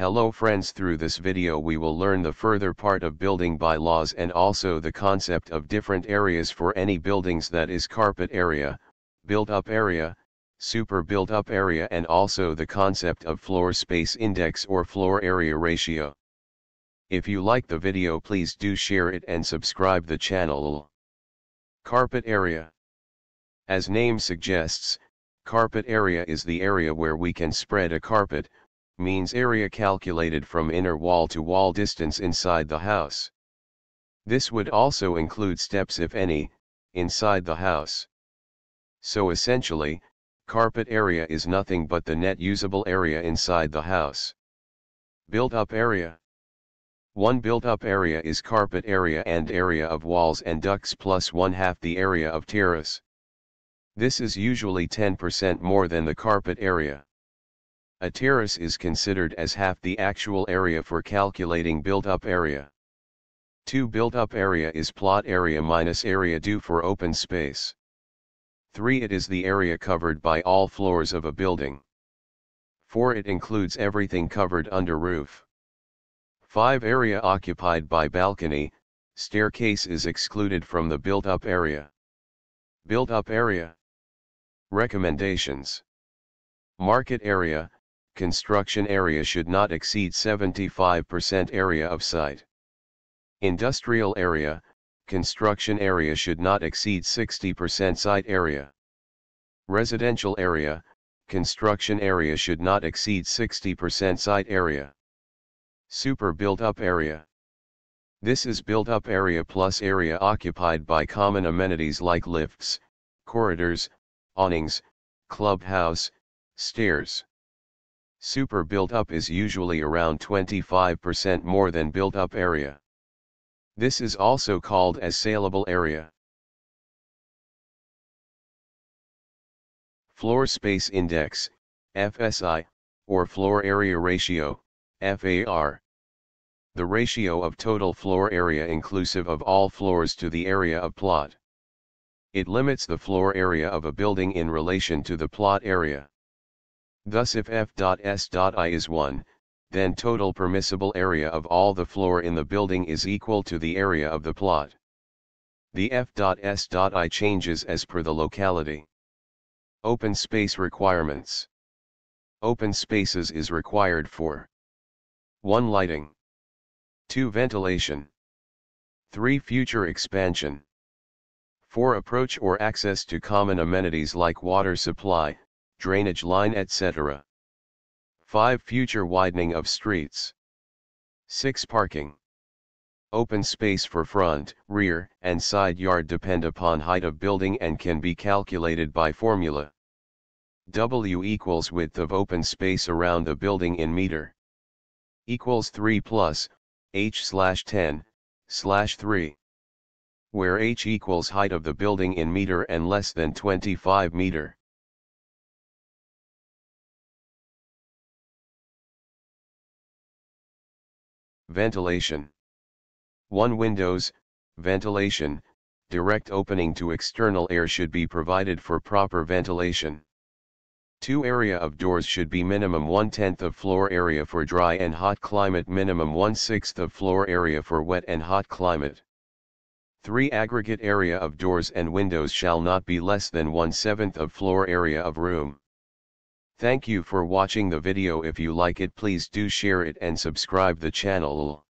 Hello friends, through this video we will learn the further part of building bylaws and also the concept of different areas for any buildings, that is carpet area, built-up area, super built-up area, and also the concept of floor space index or floor area ratio. If you like the video, please do share it and subscribe the channel. Carpet area. As name suggests, carpet area is the area where we can spread a carpet, means area calculated from inner wall to wall distance inside the house. This would also include steps, if any, inside the house. So essentially, carpet area is nothing but the net usable area inside the house. Built-up area. One built-up area is carpet area and area of walls and ducts plus 1/2 the area of terrace. This is usually 10% more than the carpet area. A terrace is considered as 1/2 the actual area for calculating built-up area. 2 built-up area is plot area minus area due for open space. 3 it is the area covered by all floors of a building. 4 it includes everything covered under roof. 5 area occupied by balcony, staircase is excluded from the built-up area. Built-up area. Recommendations. Market area. Construction area should not exceed 75% area of site. Industrial area, construction area should not exceed 60% site area. Residential area, construction area should not exceed 60% site area. Super built-up area. This is built-up area plus area occupied by common amenities like lifts, corridors, awnings, clubhouse, stairs. Super built-up is usually around 25% more than built-up area. This is also called as saleable area. Floor space index, FSI, or floor area ratio, FAR. The ratio of total floor area inclusive of all floors to the area of plot. It limits the floor area of a building in relation to the plot area. Thus if F.S.I is 1, then total permissible area of all the floor in the building is equal to the area of the plot. The F.S.I changes as per the locality. Open space requirements. Open spaces is required for 1. Lighting. 2. Ventilation. 3. Future expansion. 4. Approach or access to common amenities like water supply, drainage line, etc. 5. Future widening of streets. 6. Parking. Open space for front, rear, and side yard depend upon height of building and can be calculated by formula. W equals width of open space around the building in meter. Equals 3 plus h/10/3. Where h equals height of the building in meter and less than 25 meter. Ventilation. 1. Windows. Ventilation, direct opening to external air should be provided for proper ventilation. 2. Area of doors should be minimum 1/10 of floor area for dry and hot climate, minimum 1/6 of floor area for wet and hot climate. 3. Aggregate area of doors and windows shall not be less than 1/7 of floor area of room. Thank you for watching the video. If you like it, please do share it and subscribe the channel.